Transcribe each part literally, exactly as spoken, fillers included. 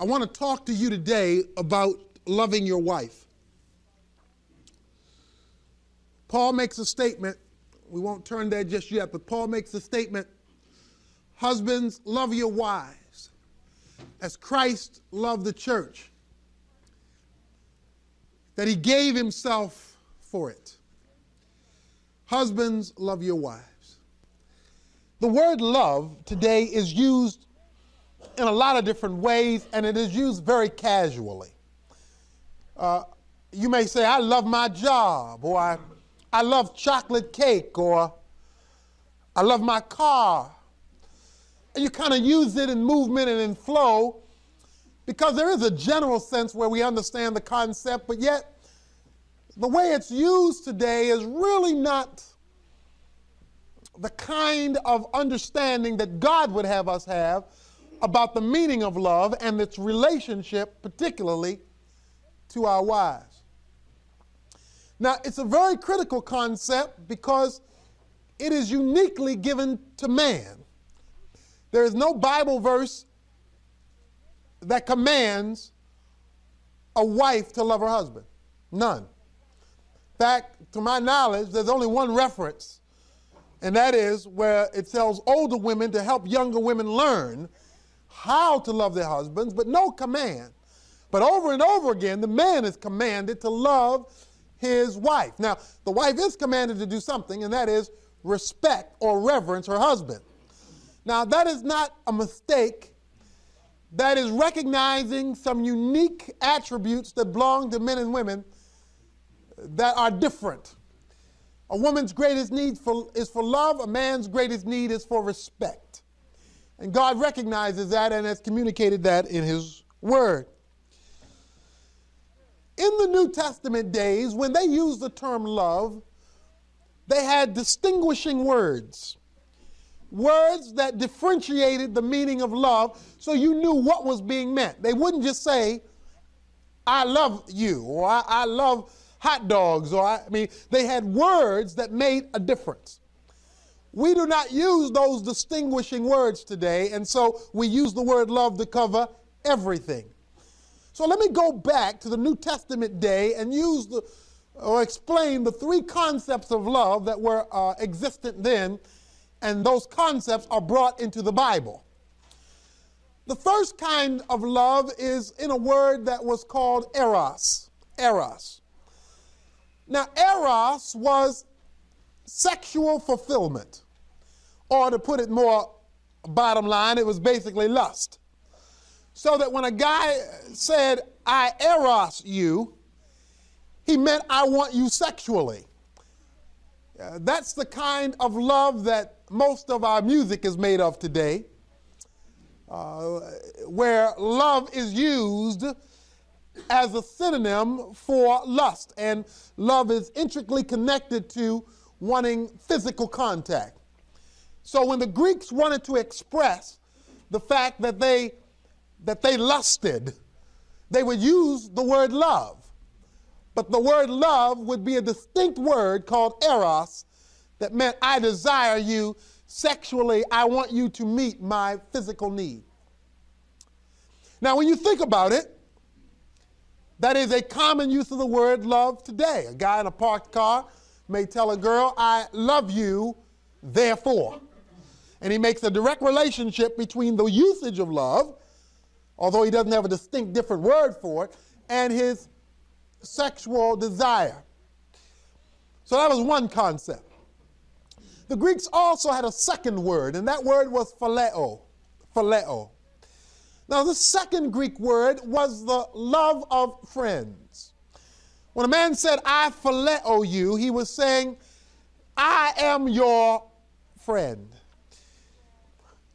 I want to talk to you today about loving your wife. Paul makes a statement. We won't turn there just yet, but Paul makes a statement. Husbands, love your wives as Christ loved the church, that he gave himself for it. Husbands, love your wives. The word love today is used in a lot of different ways, and it is used very casually. Uh, you may say, I love my job, or I, I love chocolate cake, or I love my car. And you kind of use it in movement and in flow, because there is a general sense where we understand the concept, but yet the way it's used today is really not the kind of understanding that God would have us have about the meaning of love and its relationship, particularly to our wives. Now, it's a very critical concept because it is uniquely given to man. There is no Bible verse that commands a wife to love her husband. None. In fact, to my knowledge, there's only one reference, and that is where it tells older women to help younger women learn how to love their husbands, but no command. But over and over again, the man is commanded to love his wife. Now, the wife is commanded to do something, and that is respect or reverence her husband. Now, that is not a mistake. That is recognizing some unique attributes that belong to men and women that are different. A woman's greatest need for, is for love. A man's greatest need is for respect. And God recognizes that and has communicated that in his word. In the New Testament days, when they used the term love, they had distinguishing words, words that differentiated the meaning of love so you knew what was being meant. They wouldn't just say, I love you, or I, I love hot dogs, or I mean, they had words that made a difference. We do not use those distinguishing words today, and so we use the word love to cover everything. So let me go back to the New Testament day and use the, or explain the three concepts of love that were uh, existent then, and those concepts are brought into the Bible. The first kind of love is in a word that was called eros, eros. Now, eros was sexual fulfillment, or to put it more bottom line, it was basically lust. So that when a guy said, I eros you, he meant I want you sexually. Uh, that's the kind of love that most of our music is made of today, uh, where love is used as a synonym for lust, and love is intricately connected to wanting physical contact. So when the Greeks wanted to express the fact that they that they lusted, they would use the word love. But the word love would be a distinct word called eros that meant I desire you sexually, I want you to meet my physical need. Now when you think about it, that is a common use of the word love today. A guy in a parked car may tell a girl, I love you, therefore. And he makes a direct relationship between the usage of love, although he doesn't have a distinct different word for it, and his sexual desire. So that was one concept. The Greeks also had a second word, and that word was phileo, phileo. Now, the second Greek word was the love of friends. When a man said, I phileo you, he was saying, I am your friend.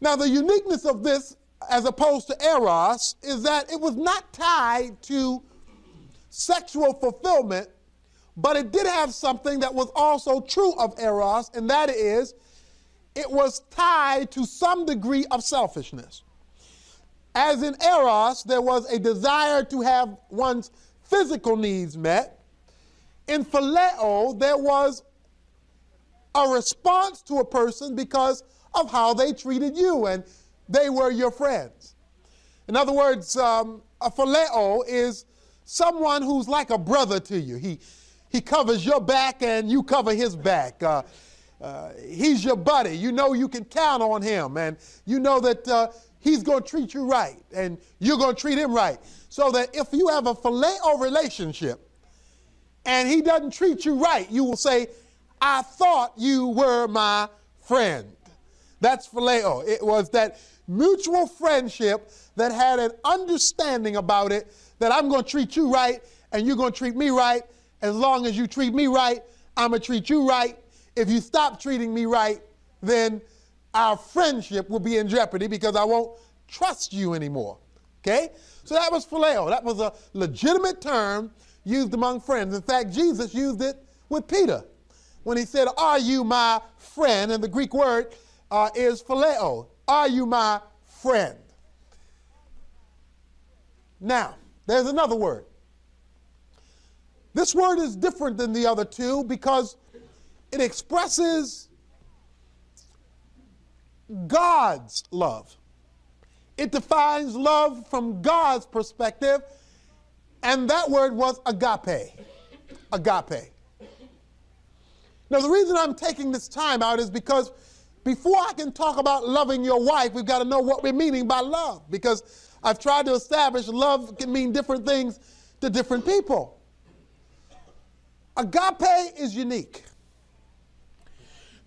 Now, the uniqueness of this, as opposed to eros, is that it was not tied to sexual fulfillment, but it did have something that was also true of eros, and that is, it was tied to some degree of selfishness. As in eros, there was a desire to have one's physical needs met. In phileo, there was a response to a person because of how they treated you and they were your friends. In other words, um, a phileo is someone who's like a brother to you. He, he covers your back and you cover his back. Uh, uh, he's your buddy. You know you can count on him, and you know that uh, he's going to treat you right and you're going to treat him right. So that if you have a phileo relationship and he doesn't treat you right, you will say, I thought you were my friend. That's phileo. It was that mutual friendship that had an understanding about it, that I'm going to treat you right and you're going to treat me right. As long as you treat me right, I'm going to treat you right. If you stop treating me right, then our friendship will be in jeopardy because I won't trust you anymore. Okay? So that was phileo. That was a legitimate term used among friends. In fact, Jesus used it with Peter when he said, are you my friend? And the Greek word uh, is phileo. Are you my friend? Now, there's another word. This word is different than the other two because it expresses God's love. It defines love from God's perspective, and that word was agape. Agape. Now, the reason I'm taking this time out is because before I can talk about loving your wife, we've got to know what we're meaning by love, because I've tried to establish love can mean different things to different people. Agape is unique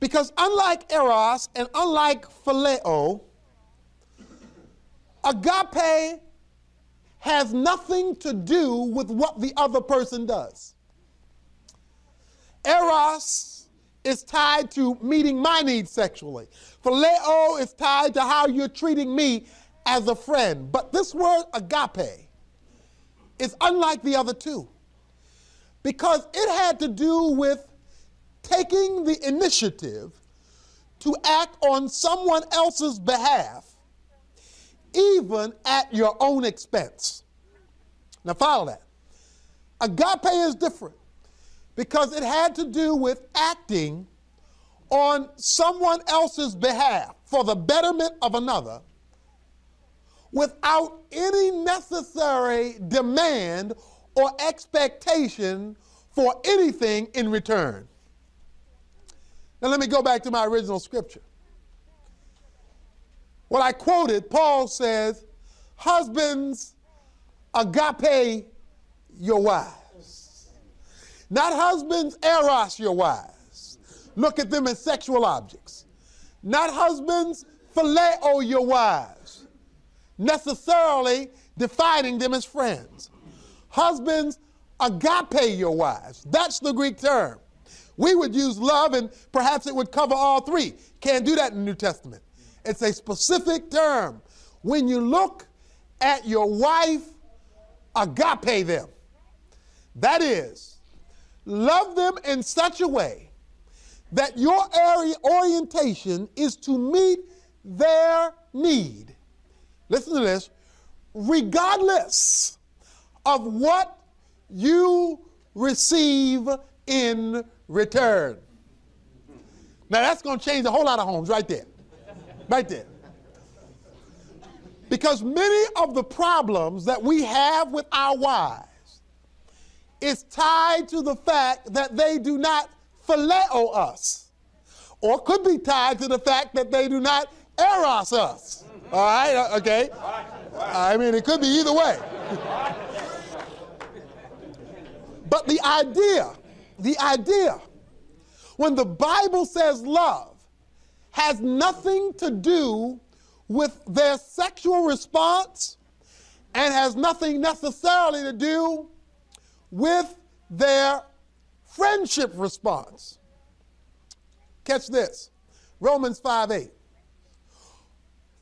because unlike eros and unlike phileo, agape has nothing to do with what the other person does. Eros is tied to meeting my needs sexually. Phileo is tied to how you're treating me as a friend. But this word agape is unlike the other two because it had to do with taking the initiative to act on someone else's behalf, even at your own expense. Now follow that. Agape is different because it had to do with acting on someone else's behalf for the betterment of another without any necessary demand or expectation for anything in return. Now let me go back to my original scripture. What I quoted, Paul says, husbands, agape your wives. Not husbands, eros your wives. Look at them as sexual objects. Not husbands, phileo your wives. Necessarily defining them as friends. Husbands, agape your wives. That's the Greek term. We would use love and perhaps it would cover all three. Can't do that in the New Testament. It's a specific term. When you look at your wife, agape them. That is, love them in such a way that your area orientation is to meet their need. Listen to this. Regardless of what you receive in return. Now that's going to change a whole lot of homes right there. Right there. Because many of the problems that we have with our wives is tied to the fact that they do not phileo us. Or could be tied to the fact that they do not eros us. All right? Okay. I mean, it could be either way. But the idea, the idea, when the Bible says love, has nothing to do with their sexual response and has nothing necessarily to do with their friendship response. Catch this, Romans five eight.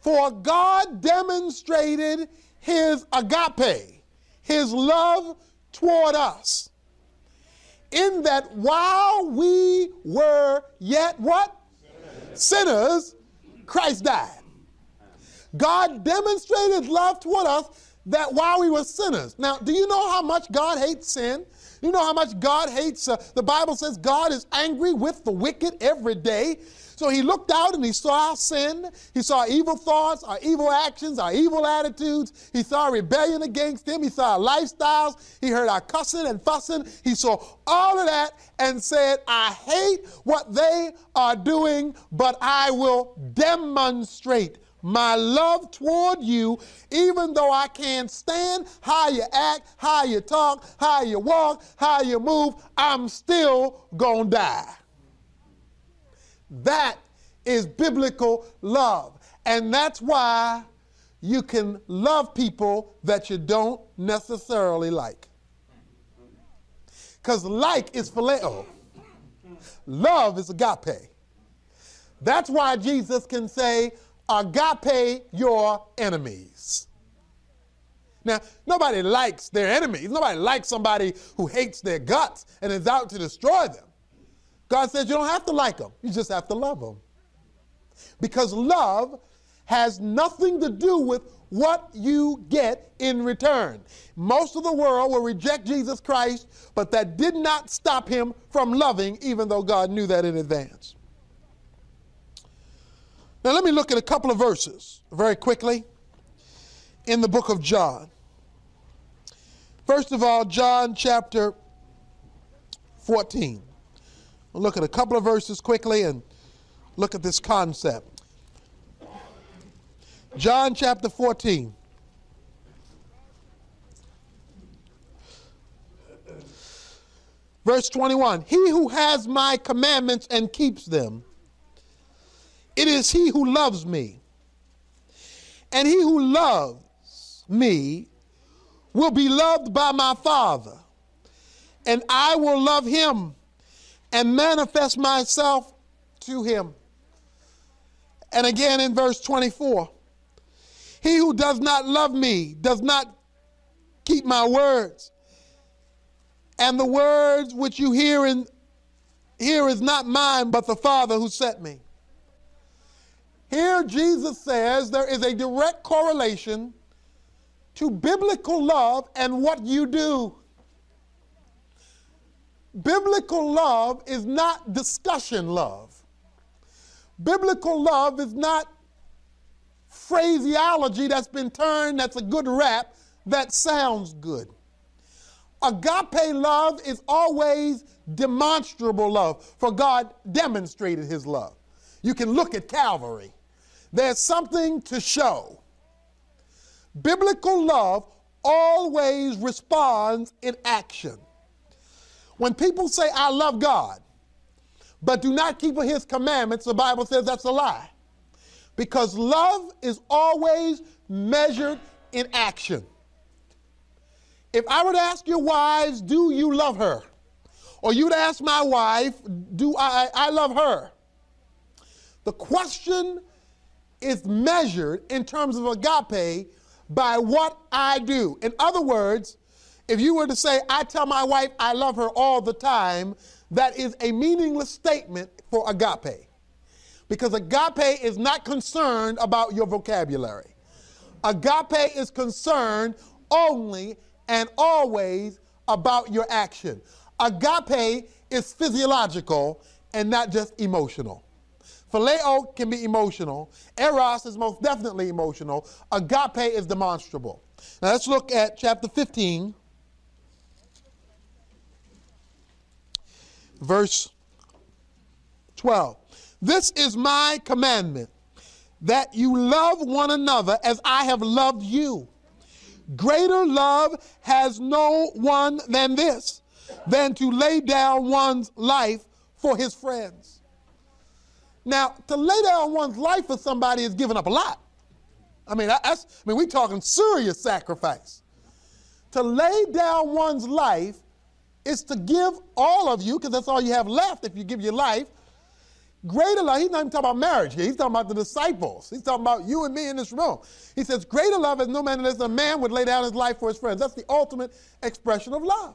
For God demonstrated his agape, his love toward us, in that while we were yet what? Sinners, Christ died. God demonstrated love toward us that while we were sinners. Now, do you know how much God hates sin? You know how much God hates, uh, the Bible says God is angry with the wicked every day. So he looked out and he saw our sin. He saw our evil thoughts, our evil actions, our evil attitudes. He saw our rebellion against him. He saw our lifestyles. He heard our cussing and fussing. He saw all of that and said, I hate what they are doing, but I will demonstrate my love toward you, even though I can't stand how you act, how you talk, how you walk, how you move, I'm still gonna die. That is biblical love. And that's why you can love people that you don't necessarily like. Because like is phileo. Love is agape. That's why Jesus can say, agape your enemies. Now, nobody likes their enemies. Nobody likes somebody who hates their guts and is out to destroy them. God says you don't have to like them. You just have to love them. Because love has nothing to do with what you get in return. Most of the world will reject Jesus Christ, but that did not stop him from loving, even though God knew that in advance. Now let me look at a couple of verses very quickly in the book of John. First of all, John chapter fourteen. We'll look at a couple of verses quickly and look at this concept. John chapter fourteen. Verse twenty-one. He who has my commandments and keeps them, it is he who loves me. And he who loves me will be loved by my Father, and I will love him and manifest myself to him. And again in verse twenty-four, he who does not love me does not keep my words. And the words which you hear, in, hear is not mine, but the Father who sent me. Here Jesus says there is a direct correlation to biblical love and what you do. Biblical love is not discussion love. Biblical love is not phraseology that's been turned, that's a good rap, that sounds good. Agape love is always demonstrable love, for God demonstrated his love. You can look at Calvary. There's something to show. Biblical love always responds in action. When people say, I love God, but do not keep his commandments, the Bible says that's a lie. Because love is always measured in action. If I were to ask your wives, do you love her? Or you'd ask my wife, do I, I love her? The question is measured in terms of agape by what I do. In other words, if you were to say, I tell my wife I love her all the time, that is a meaningless statement for agape. Because agape is not concerned about your vocabulary. Agape is concerned only and always about your action. Agape is physiological and not just emotional. Phileo can be emotional. Eros is most definitely emotional. Agape is demonstrable. Now let's look at chapter fifteen. Verse twelve. This is my commandment, that you love one another as I have loved you. Greater love has no one than this, than to lay down one's life for his friends. Now, to lay down one's life for somebody is giving up a lot. I mean, that's, I mean, we're talking serious sacrifice. To lay down one's life is to give all of you, because that's all you have left if you give your life. Greater love, he's not even talking about marriage here. He's talking about the disciples. He's talking about you and me in this room. He says, greater love is no man than a man would lay down his life for his friends. That's the ultimate expression of love.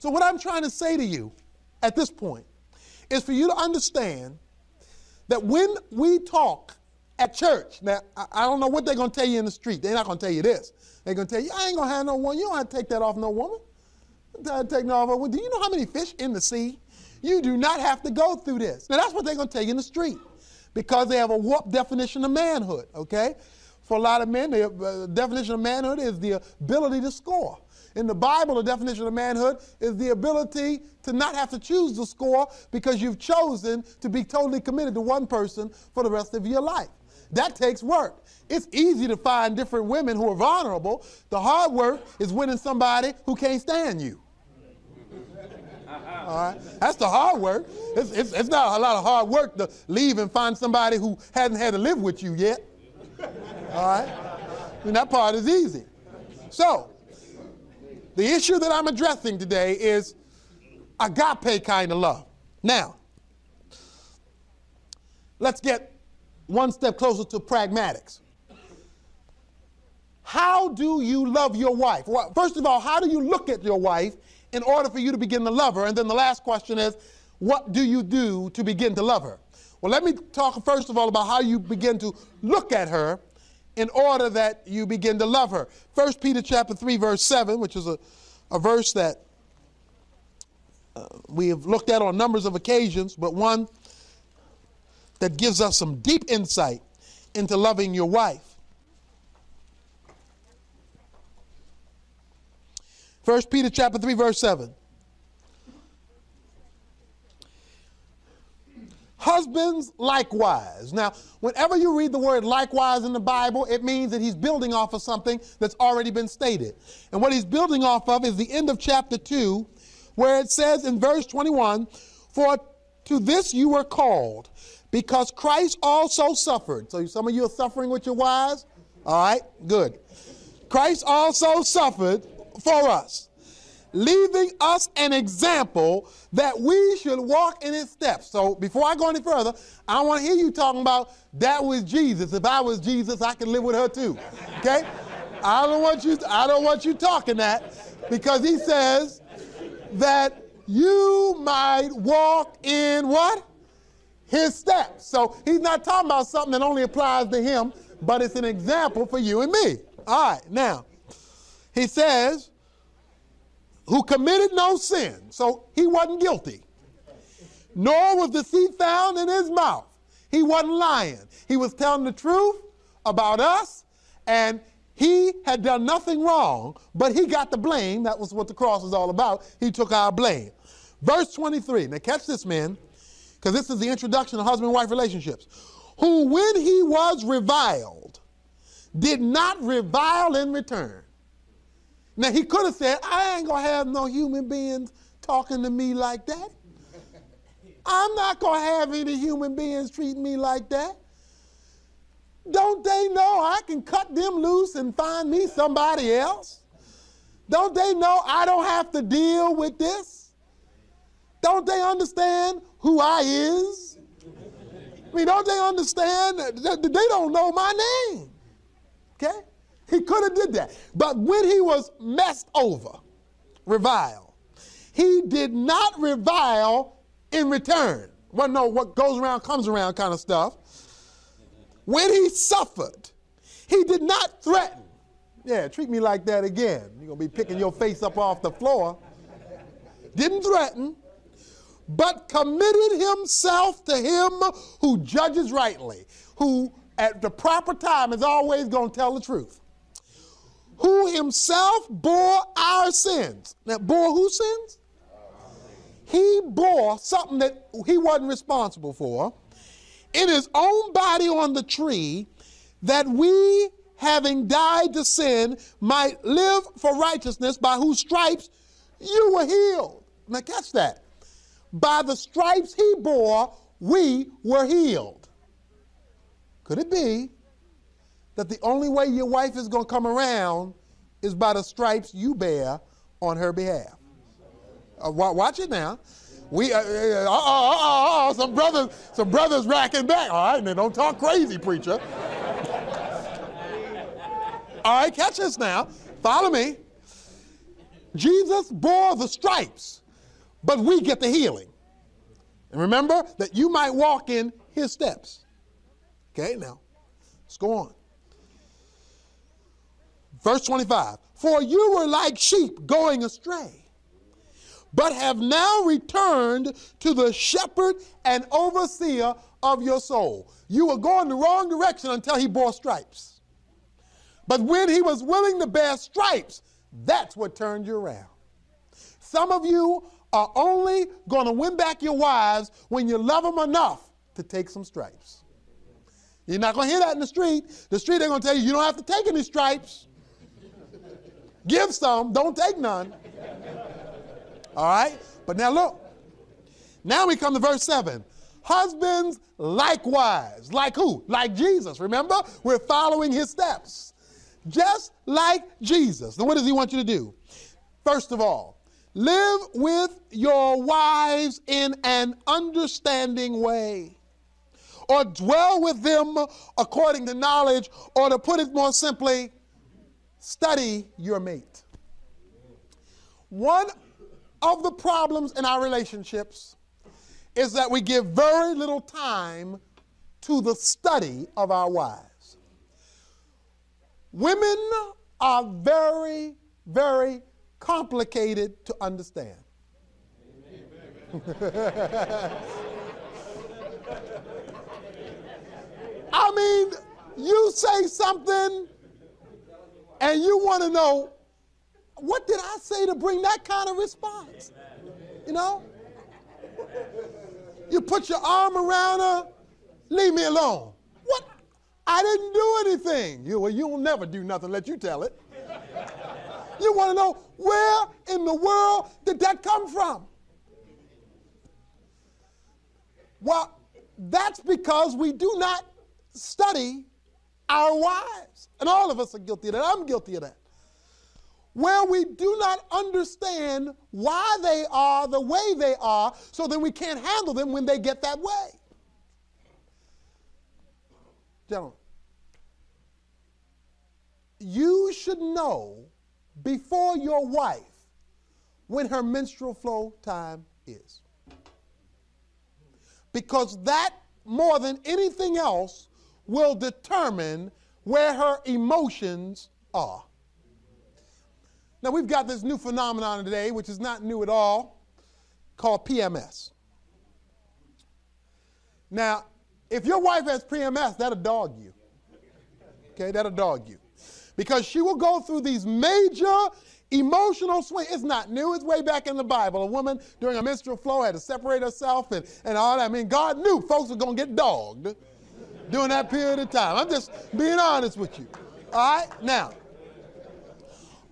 So what I'm trying to say to you at this point is for you to understand that when we talk at church. Now, I, I don't know what they're going to tell you in the street. They're not going to tell you this. They're going to tell you, I ain't going to have no woman. You don't have to take that off no woman. Take no off. Do you know how many fish in the sea? You do not have to go through this. Now, that's what they're going to tell you in the street because they have a warped definition of manhood, okay? For a lot of men, the uh, definition of manhood is the ability to score. In the Bible, the definition of manhood is the ability to not have to choose the score because you've chosen to be totally committed to one person for the rest of your life. That takes work. It's easy to find different women who are vulnerable. The hard work is winning somebody who can't stand you. All right? That's the hard work. It's, it's, it's not a lot of hard work to leave and find somebody who hasn't had to live with you yet. All right? And that part is easy. So, the issue that I'm addressing today is agape kind of love. Now, let's get one step closer to pragmatics. How do you love your wife? Well, first of all, how do you look at your wife in order for you to begin to love her? And then the last question is, what do you do to begin to love her? Well, let me talk first of all about how you begin to look at her in order that you begin to love her. First Peter chapter three, verse seven, which is a, a verse that uh, we have looked at on numbers of occasions, but one that gives us some deep insight into loving your wife. First Peter chapter three, verse seven. Husbands likewise. Now, whenever you read the word likewise in the Bible, it means that he's building off of something that's already been stated. And what he's building off of is the end of chapter two, where it says in verse twenty-one, for to this you were called, because Christ also suffered. So some of you are suffering with your wives? All right, good. Christ also suffered for us, leaving us an example that we should walk in his steps. So before I go any further, I want to hear you talking about that was Jesus. If I was Jesus, I could live with her too. Okay? I don't want you, I don't want you talking that, because he says that you might walk in what? His steps. So he's not talking about something that only applies to him, but it's an example for you and me. All right, now, he says, who committed no sin, so he wasn't guilty, nor was deceit found in his mouth. He wasn't lying. He was telling the truth about us, and he had done nothing wrong, but he got the blame. That was what the cross was all about. He took our blame. Verse twenty-three, now catch this, man, because this is the introduction to husband-wife relationships. Who, when he was reviled, did not revile in return. Now, he could have said, I ain't going to have no human beings talking to me like that. I'm not going to have any human beings treating me like that. Don't they know I can cut them loose and find me somebody else? Don't they know I don't have to deal with this? Don't they understand who I is? I mean, don't they understand that they don't know my name? Okay? He could have did that. But when he was messed over, reviled, he did not revile in return. Well, no, what goes around comes around kind of stuff. When he suffered, he did not threaten. Yeah, treat me like that again. You're going to be picking your face up off the floor. Didn't threaten, but committed himself to him who judges rightly, who at the proper time is always going to tell the truth. Who himself bore our sins. Now, bore whose sins? He bore something that he wasn't responsible for in his own body on the tree, that we, having died to sin, might live for righteousness, by whose stripes you were healed. Now, catch that. By the stripes he bore, we were healed. Could it be that the only way your wife is going to come around is by the stripes you bear on her behalf? Uh, watch it now. We, uh, uh, uh, uh, uh, uh, some brothers, some brothers racking back. All right, now don't talk crazy, preacher. All right, catch this now. Follow me. Jesus bore the stripes, but we get the healing. And remember that you might walk in his steps. Okay, now. Let's go on. Verse twenty-five, for you were like sheep going astray, but have now returned to the shepherd and overseer of your soul. You were going the wrong direction until he bore stripes. But when he was willing to bear stripes, that's what turned you around. Some of you are only going to win back your wives when you love them enough to take some stripes. You're not going to hear that in the street. The street, they're going to tell you, you don't have to take any stripes. Give some, don't take none. All right? But now look. Now we come to verse seven. Husbands likewise. Like who? Like Jesus. Remember? We're following his steps. Just like Jesus. Now what does he want you to do? First of all, live with your wives in an understanding way, or dwell with them according to knowledge, or to put it more simply, study your mate. One of the problems in our relationships is that we give very little time to the study of our wives. Women are very, very complicated to understand. I mean, you say something and you want to know, what did I say to bring that kind of response? You know? You put your arm around her, leave me alone. What? I didn't do anything. You, well, you'll never do nothing, let you tell it. You want to know, where in the world did that come from? Well, that's because we do not study our wives. And all of us are guilty of that. I'm guilty of that. Where we do not understand why they are the way they are, so then we can't handle them when they get that way. Gentlemen, you should know before your wife when her menstrual flow time is. Because that, more than anything else, will determine where her emotions are. Now, we've got this new phenomenon today, which is not new at all, called P M S. Now, if your wife has P M S, that'll dog you. Okay, that'll dog you. Because she will go through these major emotional swings. It's not new. It's way back in the Bible. A woman during a menstrual flow had to separate herself and, and all that. I mean, God knew folks were going to get dogged during that period of time. I'm just being honest with you. All right? Now,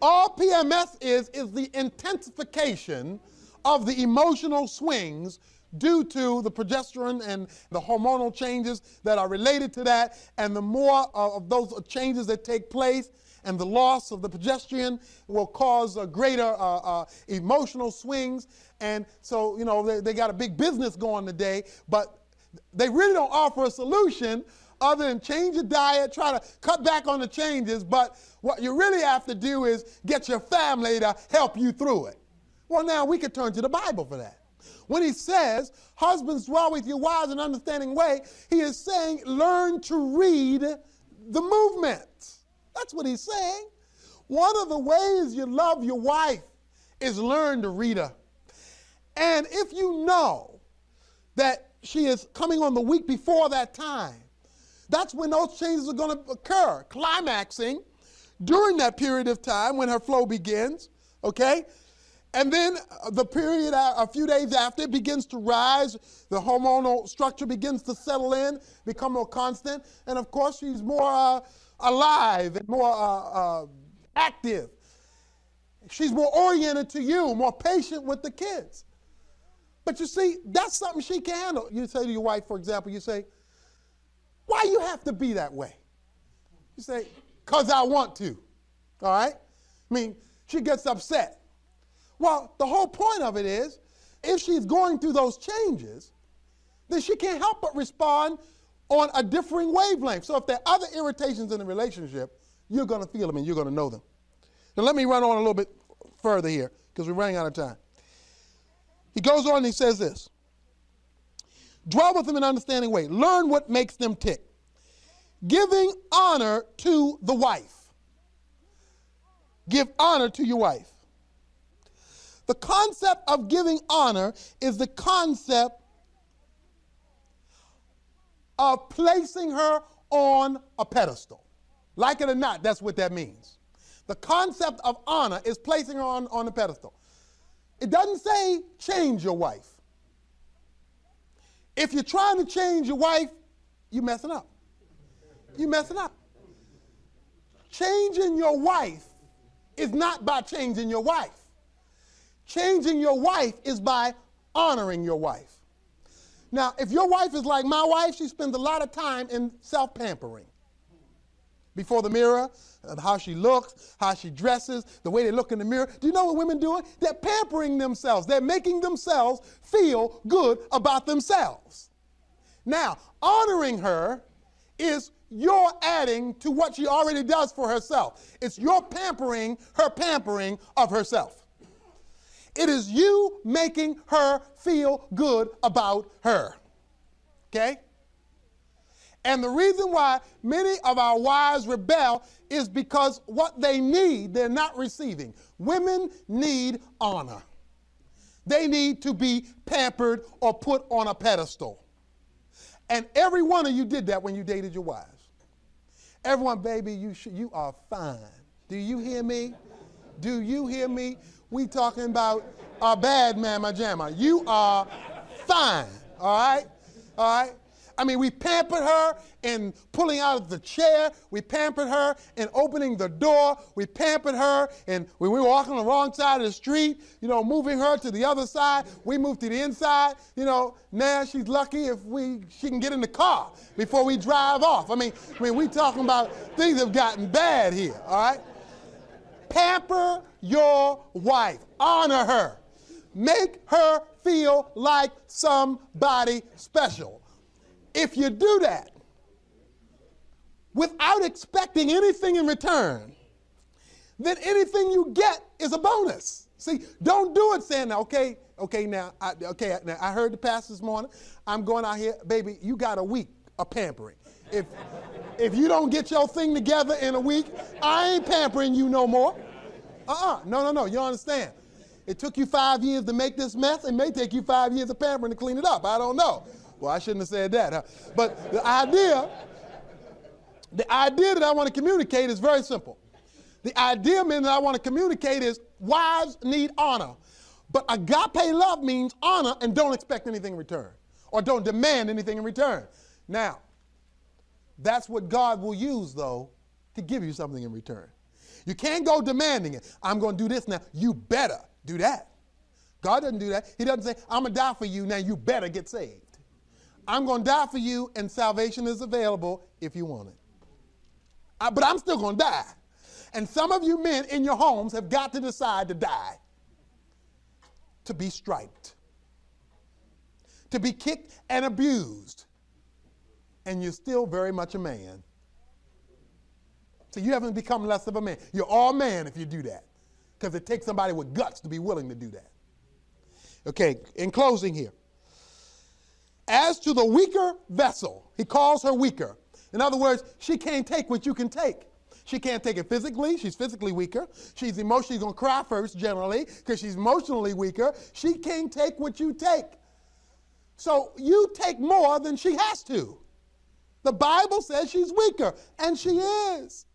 all P M S is, is the intensification of the emotional swings due to the progesterone and the hormonal changes that are related to that. And the more of those changes that take place and the loss of the progesterone will cause a greater uh, uh, emotional swings. And so, you know, they, they got a big business going today, but they really don't offer a solution other than change your diet, try to cut back on the changes, but what you really have to do is get your family to help you through it. Well, now we could turn to the Bible for that. When he says, husbands dwell with your wives in an understanding way, he is saying, learn to read the movement. That's what he's saying. One of the ways you love your wife is learn to read her. And if you know that she is coming on the week before that time, that's when those changes are going to occur, climaxing during that period of time when her flow begins, okay? And then the period a few days after begins to rise, the hormonal structure begins to settle in, become more constant, and of course she's more uh, alive and more uh, uh, active. She's more oriented to you, more patient with the kids. But you see, that's something she can handle. You say to your wife, for example, you say, why you have to be that way? You say, because I want to, all right? I mean, she gets upset. Well, the whole point of it is, if she's going through those changes, then she can't help but respond on a differing wavelength. So if there are other irritations in the relationship, you're going to feel them and you're going to know them. Now, let me run on a little bit further here, because we're running out of time. He goes on and he says this. Dwell with them in an understanding way. Learn what makes them tick. Giving honor to the wife. Give honor to your wife. The concept of giving honor is the concept of placing her on a pedestal. Like it or not, that's what that means. The concept of honor is placing her on, on a pedestal. It doesn't say change your wife. If you're trying to change your wife, you're messing up. You're messing up. Changing your wife is not by changing your wife. Changing your wife is by honoring your wife. Now, if your wife is like my wife, she spends a lot of time in self-pampering. Before the mirror, how she looks, how she dresses, the way they look in the mirror. Do you know what women do? They're pampering themselves. They're making themselves feel good about themselves. Now, honoring her is your adding to what she already does for herself. It's your pampering, her pampering of herself. It is you making her feel good about her. Okay? And the reason why many of our wives rebel is because what they need, they're not receiving. Women need honor. They need to be pampered or put on a pedestal. And every one of you did that when you dated your wives. Everyone, baby, you, sh- you are fine. Do you hear me? Do you hear me? We talking about our bad mama jamma. You are fine, all right? All right? I mean, we pampered her in pulling out of the chair. We pampered her in opening the door. We pampered her in when we were walking on the wrong side of the street, you know, moving her to the other side. We moved to the inside. You know, now she's lucky if we she can get in the car before we drive off. I mean, I mean, we talking about things have gotten bad here, all right? Pamper your wife. Honor her. Make her feel like somebody special. If you do that without expecting anything in return, then anything you get is a bonus. See, don't do it saying, okay, okay, now, I, okay, now I heard the pastor this morning. I'm going out here, baby, you got a week of pampering. If, if you don't get your thing together in a week, I ain't pampering you no more. Uh-uh, no, no, no, you understand. It took you five years to make this mess. It may take you five years of pampering to clean it up. I don't know. Well, I shouldn't have said that, huh? But the idea, the idea that I want to communicate is very simple. The idea, man, that I want to communicate is wives need honor. But agape love means honor and don't expect anything in return or don't demand anything in return. Now, that's what God will use, though, to give you something in return. You can't go demanding it. I'm going to do this now. You better do that. God doesn't do that. He doesn't say, I'm going to die for you. Now you better get saved. I'm going to die for you, and salvation is available if you want it. I, but I'm still going to die. And some of you men in your homes have got to decide to die, to be striped, to be kicked and abused, and you're still very much a man. So you haven't become less of a man. You're all man if you do that, because it takes somebody with guts to be willing to do that. Okay, in closing here. As to the weaker vessel, he calls her weaker. In other words, she can't take what you can take. She can't take it physically. She's physically weaker. She's emotionally going to cry first, generally, because she's emotionally weaker. She can't take what you take. So you take more than she has to. The Bible says she's weaker, and she is.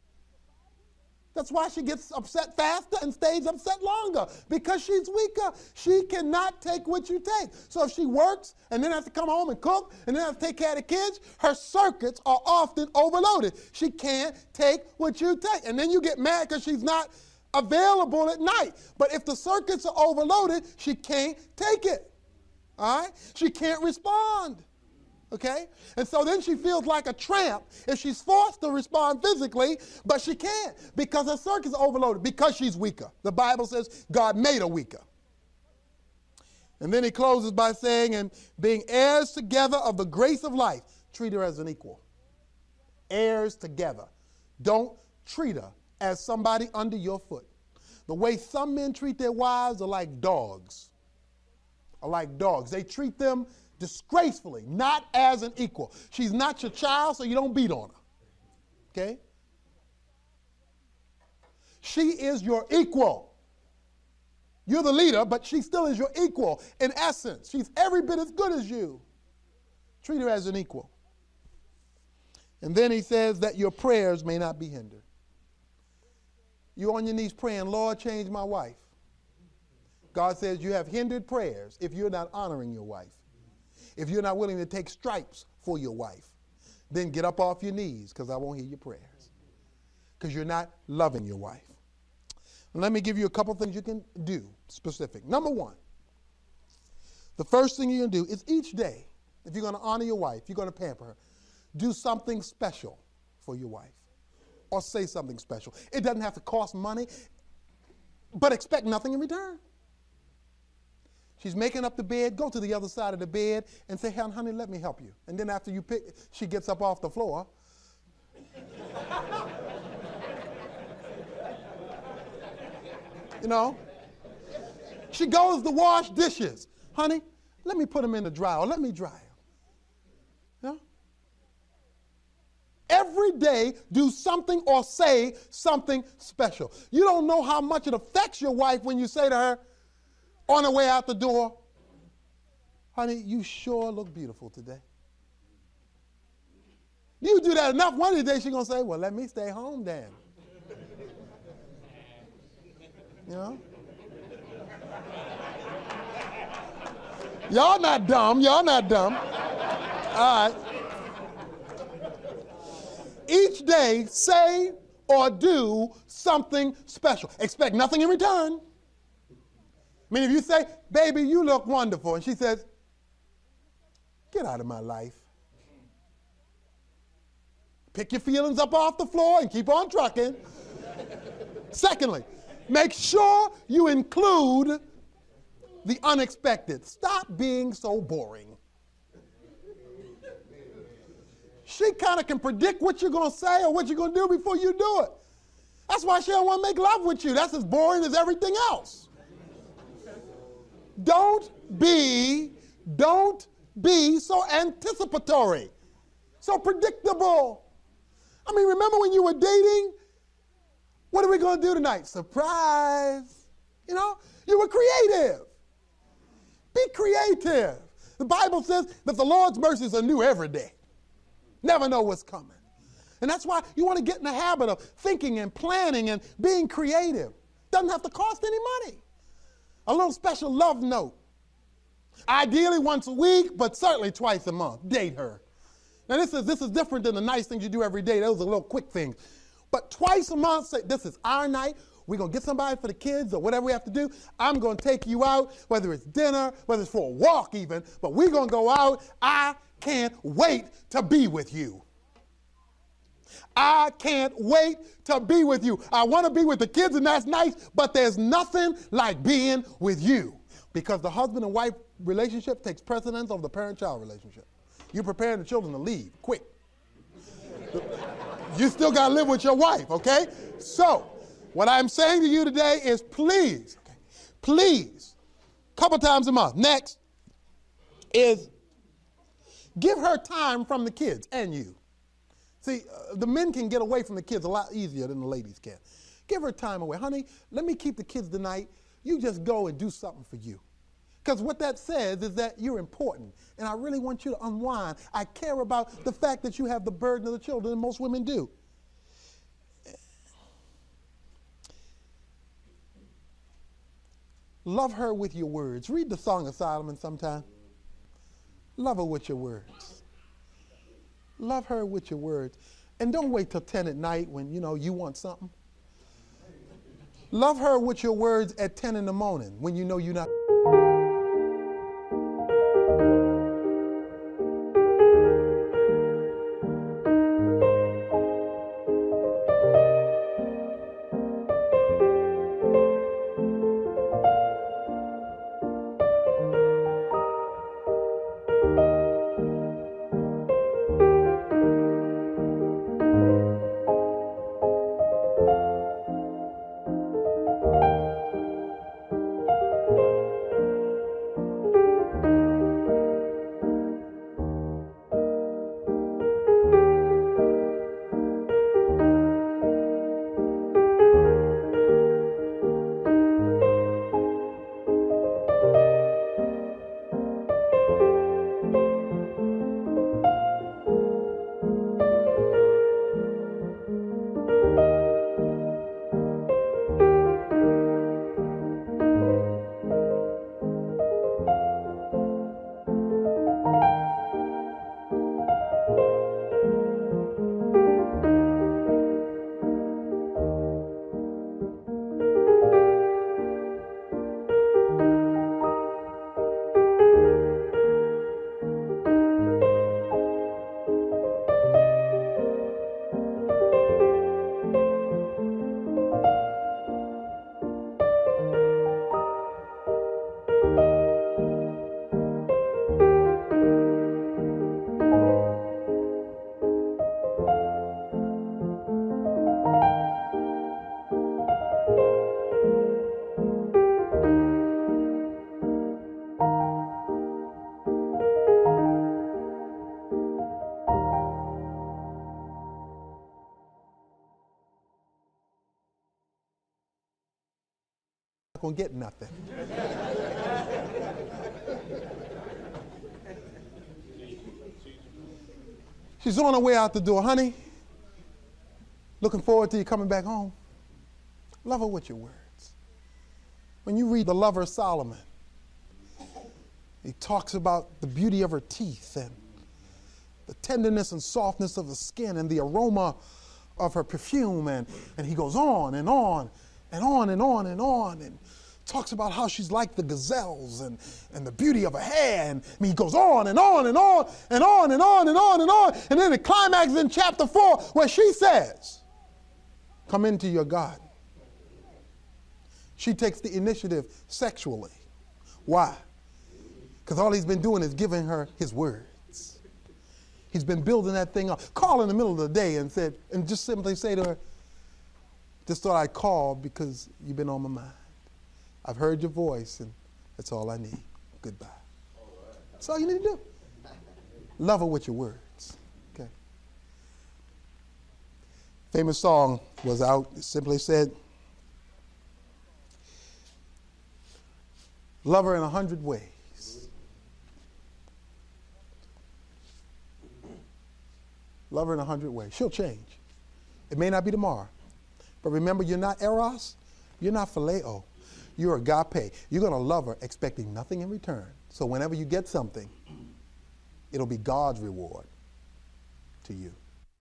That's why she gets upset faster and stays upset longer, because she's weaker. She cannot take what you take. So if she works and then has to come home and cook and then has to take care of the kids, her circuits are often overloaded. She can't take what you take. And then you get mad because she's not available at night. But if the circuits are overloaded, she can't take it. All right? She can't respond. Okay? And so then she feels like a tramp if she's forced to respond physically, but she can't because her circuit's overloaded, because she's weaker. The Bible says God made her weaker. And then he closes by saying, and being heirs together of the grace of life, treat her as an equal. Heirs together. Don't treat her as somebody under your foot. The way some men treat their wives are like dogs. Are like dogs. They treat them disgracefully, not as an equal. She's not your child, so you don't beat on her. Okay? She is your equal. You're the leader, but she still is your equal. In essence, she's every bit as good as you. Treat her as an equal. And then he says that your prayers may not be hindered. You're on your knees praying, Lord, change my wife. God says you have hindered prayers if you're not honoring your wife. If you're not willing to take stripes for your wife, then get up off your knees because I won't hear your prayers. Because you're not loving your wife. Let me give you a couple things you can do specific. Number one, the first thing you can do is each day, if you're going to honor your wife, you're going to pamper her, do something special for your wife or say something special. It doesn't have to cost money, but expect nothing in return. She's making up the bed, go to the other side of the bed and say, hey, honey, let me help you. And then after you pick, she gets up off the floor. You know, she goes to wash dishes. Honey, let me put them in the dryer. Let me dry them. You know? Every day, do something or say something special. You don't know how much it affects your wife when you say to her on the way out the door, honey, you sure look beautiful today. You do that enough, one of the days she's going to say, well, let me stay home then. You know? Y'all not dumb. Y'all not dumb. All right. Each day, say or do something special. Expect nothing in return. I mean, if you say, baby, you look wonderful, and she says, get out of my life. Pick your feelings up off the floor and keep on trucking. Secondly, make sure you include the unexpected. Stop being so boring. She kind of can predict what you're going to say or what you're going to do before you do it. That's why she don't want to make love with you. That's as boring as everything else. Don't be, don't be so anticipatory, so predictable. I mean, remember when you were dating? What are we going to do tonight? Surprise. You know, you were creative. Be creative. The Bible says that the Lord's mercies are new every day. Never know what's coming. And that's why you want to get in the habit of thinking and planning and being creative. Doesn't have to cost any money. A little special love note. Ideally once a week, but certainly twice a month. Date her. Now this is, this is different than the nice things you do every day. Those are little quick things. But twice a month, say, this is our night. We're going to get somebody for the kids or whatever we have to do. I'm going to take you out, whether it's dinner, whether it's for a walk even. But we're going to go out. I can't wait to be with you. I can't wait to be with you. I want to be with the kids, and that's nice. But there's nothing like being with you. Because the husband and wife relationship takes precedence over the parent-child relationship. You're preparing the children to leave quick. You still got to live with your wife, okay? So, what I'm saying to you today is please, okay, please, a couple times a month. Next is give her time from the kids and you. See, uh, the men can get away from the kids a lot easier than the ladies can. Give her time away. Honey, let me keep the kids tonight. You just go and do something for you. Because what that says is that you're important, and I really want you to unwind. I care about the fact that you have the burden of the children, and most women do. Love her with your words. Read the Song of Solomon sometime. Love her with your words. Love her with your words. And don't wait till ten at night when, you know, you want something. Love her with your words at ten in the morning when you know you're not... not going to get nothing. She's on her way out the door. Honey, looking forward to you coming back home. Love her with your words. When you read The Lover of Solomon, he talks about the beauty of her teeth and the tenderness and softness of the skin and the aroma of her perfume. And, and he goes on and on and on and on and on and talks about how she's like the gazelles and, and the beauty of her hair. And I mean, he goes on and on and on and on and on and on and on. And then it climaxes in chapter four where she says, come into your garden. She takes the initiative sexually. Why? Because all he's been doing is giving her his word. He's been building that thing up. Call in the middle of the day and said, and just simply say to her, just thought I'd call because you've been on my mind. I've heard your voice and that's all I need. Goodbye. That's all you need to do. Love her with your words. Okay. Famous song was out. It simply said, love her in a hundred ways. Love her in a hundred ways. She'll change. It may not be tomorrow. But remember, you're not eros. You're not phileo. You're agape. You're going to love her expecting nothing in return. So whenever you get something, it'll be God's reward to you.